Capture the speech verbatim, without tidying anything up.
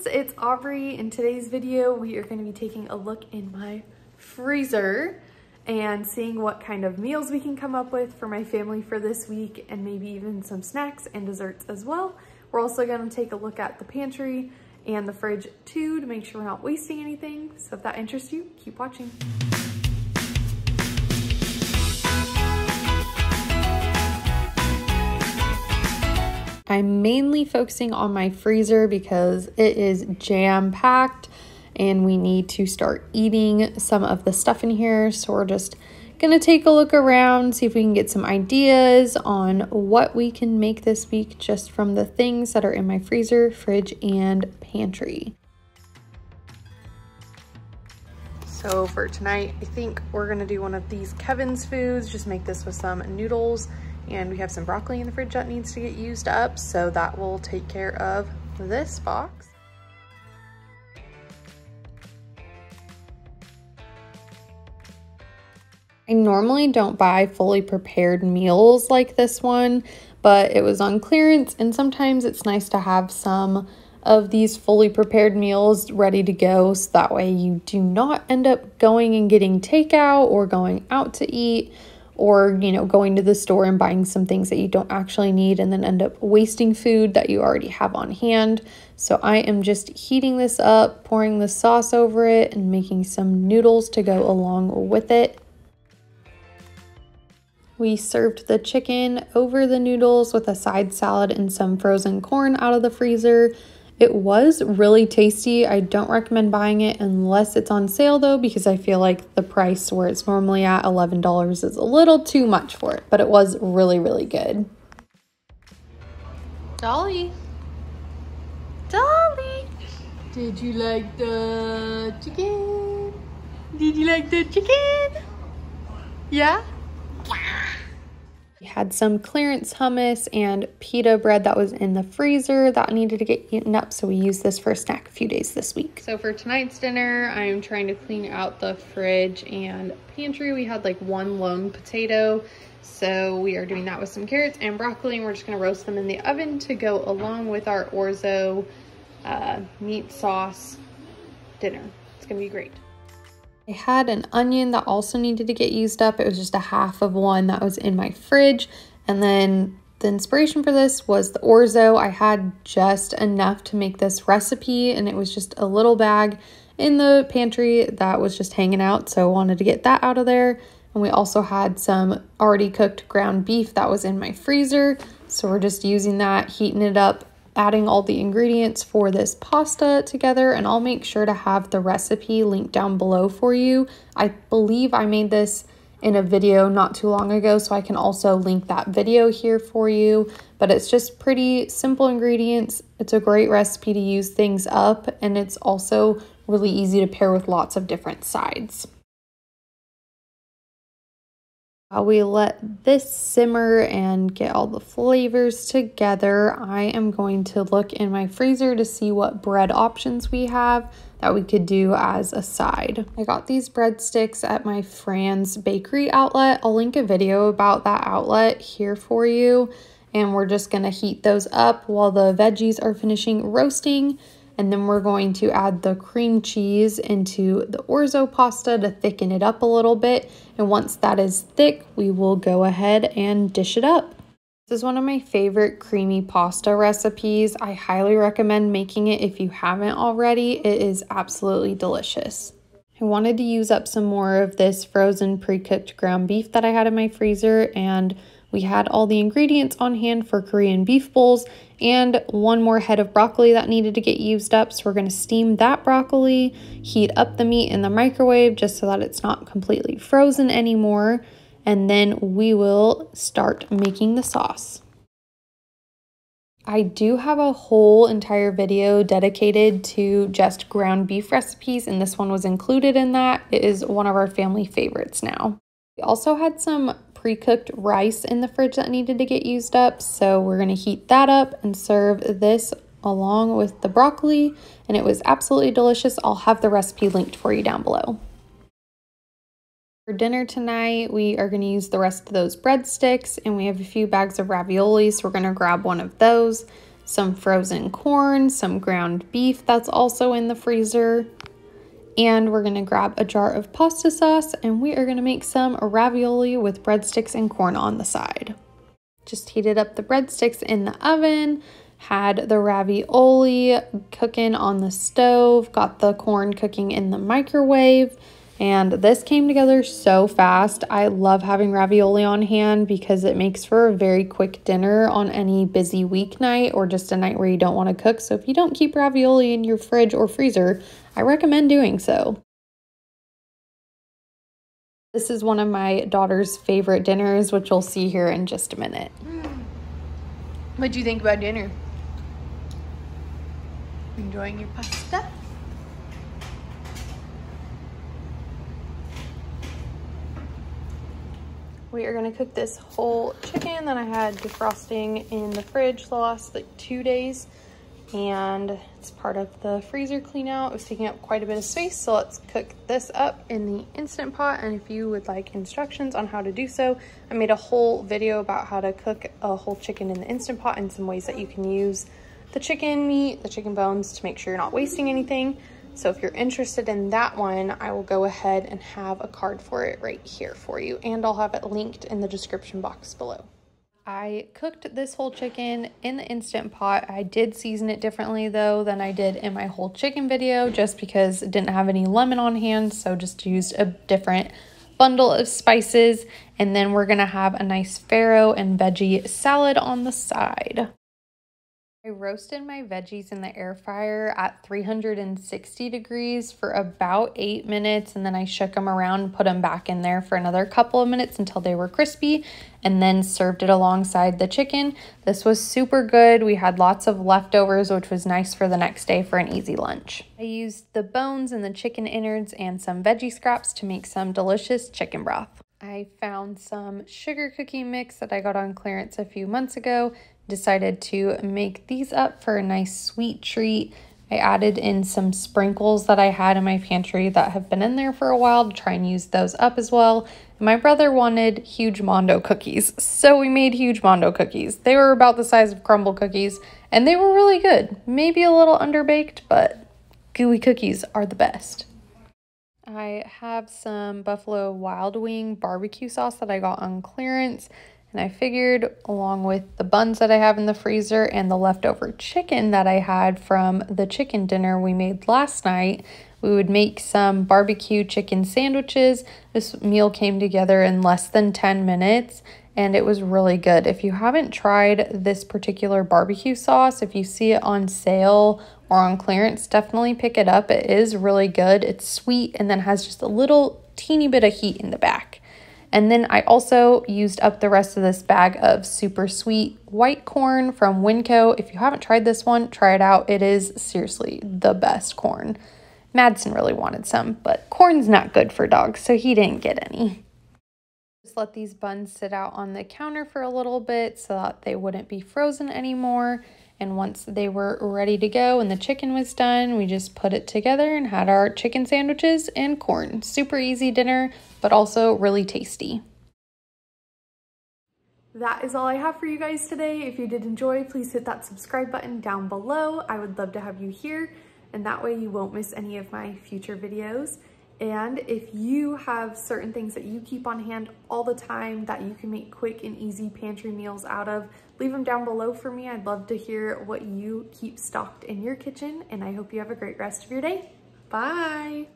friends, it's Aubrey. In today's video, we are going to be taking a look in my freezer and seeing what kind of meals we can come up with for my family for this week, and maybe even some snacks and desserts as well. We're also going to take a look at the pantry and the fridge too to make sure we're not wasting anything. So if that interests you, keep watching. I'm mainly focusing on my freezer because it is jam-packed and we need to start eating some of the stuff in here. So we're just gonna take a look around, see if we can get some ideas on what we can make this week just from the things that are in my freezer, fridge, and pantry. So for tonight, I think we're gonna do one of these Kevin's foods, just make this with some noodles. And we have some broccoli in the fridge that needs to get used up, so that will take care of this box. I normally don't buy fully prepared meals like this one, but it was on clearance, and sometimes it's nice to have some of these fully prepared meals ready to go, so that way you do not end up going and getting takeout or going out to eat, or, you know, going to the store and buying some things that you don't actually need and then end up wasting food that you already have on hand. So I am just heating this up, pouring the sauce over it, and making some noodles to go along with it. We served the chicken over the noodles with a side salad and some frozen corn out of the freezer. It was really tasty. I don't recommend buying it unless it's on sale though, because I feel like the price where it's normally at, eleven dollars, is a little too much for it, but it was really, really good. Dolly, Dolly, did you like the chicken? Did you like the chicken? Yeah? Yeah. We had some clearance hummus and pita bread that was in the freezer that needed to get eaten up, so we used this for a snack a few days this week. So for tonight's dinner, I'm trying to clean out the fridge and pantry. We had like one lone potato, so we are doing that with some carrots and broccoli, and we're just going to roast them in the oven to go along with our orzo uh, meat sauce dinner. It's going to be great. I had an onion that also needed to get used up. It was just a half of one that was in my fridge. And then the inspiration for this was the orzo. I had just enough to make this recipe, and it was just a little bag in the pantry that was just hanging out, so I wanted to get that out of there. And we also had some already cooked ground beef that was in my freezer. So we're just using that, heating it up, adding all the ingredients for this pasta together, and I'll make sure to have the recipe linked down below for you. I believe I made this in a video not too long ago, so I can also link that video here for you. But it's just pretty simple ingredients. It's a great recipe to use things up, and it's also really easy to pair with lots of different sides. While we let this simmer and get all the flavors together, I am going to look in my freezer to see what bread options we have that we could do as a side. I got these breadsticks at my Franz bakery outlet. I'll link a video about that outlet here for you. And we're just going to heat those up while the veggies are finishing roasting. And then we're going to add the cream cheese into the orzo pasta to thicken it up a little bit. And once that is thick, we will go ahead and dish it up. This is one of my favorite creamy pasta recipes. I highly recommend making it if you haven't already. It is absolutely delicious. I wanted to use up some more of this frozen pre-cooked ground beef that I had in my freezer, and we had all the ingredients on hand for Korean beef bowls and one more head of broccoli that needed to get used up. So we're going to steam that broccoli, heat up the meat in the microwave just so that it's not completely frozen anymore. And then we will start making the sauce. I do have a whole entire video dedicated to just ground beef recipes, and this one was included in that. It is one of our family favorites now. We also had some pre-cooked rice in the fridge that needed to get used up, so we're going to heat that up and serve this along with the broccoli, and it was absolutely delicious. I'll have the recipe linked for you down below. For dinner tonight, we are going to use the rest of those breadsticks, and we have a few bags of ravioli, so we're going to grab one of those. some frozen corn, some ground beef that's also in the freezer. And we're gonna grab a jar of pasta sauce and we are gonna make some ravioli with breadsticks and corn on the side. Just heated up the breadsticks in the oven, had the ravioli cooking on the stove, got the corn cooking in the microwave, and this came together so fast. I love having ravioli on hand because it makes for a very quick dinner on any busy weeknight or just a night where you don't want to cook. So if you don't keep ravioli in your fridge or freezer, I recommend doing so. This is one of my daughter's favorite dinners, which you'll see here in just a minute. What do you think about dinner? Enjoying your pasta? We are gonna cook this whole chicken that I had defrosting in the fridge the last like two days. And it's part of the freezer clean out. It was taking up quite a bit of space. So let's cook this up in the Instant Pot. And if you would like instructions on how to do so, I made a whole video about how to cook a whole chicken in the Instant Pot and some ways that you can use the chicken meat, the chicken bones to make sure you're not wasting anything. So if you're interested in that one, I will go ahead and have a card for it right here for you. And I'll have it linked in the description box below. I cooked this whole chicken in the Instant Pot. I did season it differently though than I did in my whole chicken video just because it didn't have any lemon on hand. So just used a different bundle of spices. And then we're gonna have a nice farro and veggie salad on the side. I roasted my veggies in the air fryer at three hundred sixty degrees for about eight minutes and then I shook them around and put them back in there for another couple of minutes until they were crispy and then served it alongside the chicken. This was super good. We had lots of leftovers, which was nice for the next day for an easy lunch. I used the bones and the chicken innards and some veggie scraps to make some delicious chicken broth. I found some sugar cookie mix that I got on clearance a few months ago. Decided to make these up for a nice sweet treat. I added in some sprinkles that I had in my pantry that have been in there for a while to try and use those up as well. And my brother wanted huge Mondo cookies, so we made huge Mondo cookies. They were about the size of crumble cookies, and they were really good. Maybe a little underbaked, but gooey cookies are the best. I have some Buffalo Wild Wing barbecue sauce that I got on clearance. And I figured along with the buns that I have in the freezer and the leftover chicken that I had from the chicken dinner we made last night, we would make some barbecue chicken sandwiches. This meal came together in less than ten minutes and it was really good. If you haven't tried this particular barbecue sauce, if you see it on sale or on clearance, definitely pick it up. It is really good. It's sweet and then has just a little teeny bit of heat in the back. And then I also used up the rest of this bag of super sweet white corn from Winco. If you haven't tried this one, try it out. It is seriously the best corn. Madsen really wanted some, but corn's not good for dogs, so he didn't get any. Just let these buns sit out on the counter for a little bit so that they wouldn't be frozen anymore. And once they were ready to go and the chicken was done, we just put it together and had our chicken sandwiches and corn. Super easy dinner, but also really tasty. That is all I have for you guys today. If you did enjoy, please hit that subscribe button down below. I would love to have you here, and that way you won't miss any of my future videos. And if you have certain things that you keep on hand all the time that you can make quick and easy pantry meals out of, leave them down below for me. I'd love to hear what you keep stocked in your kitchen, and I hope you have a great rest of your day. Bye.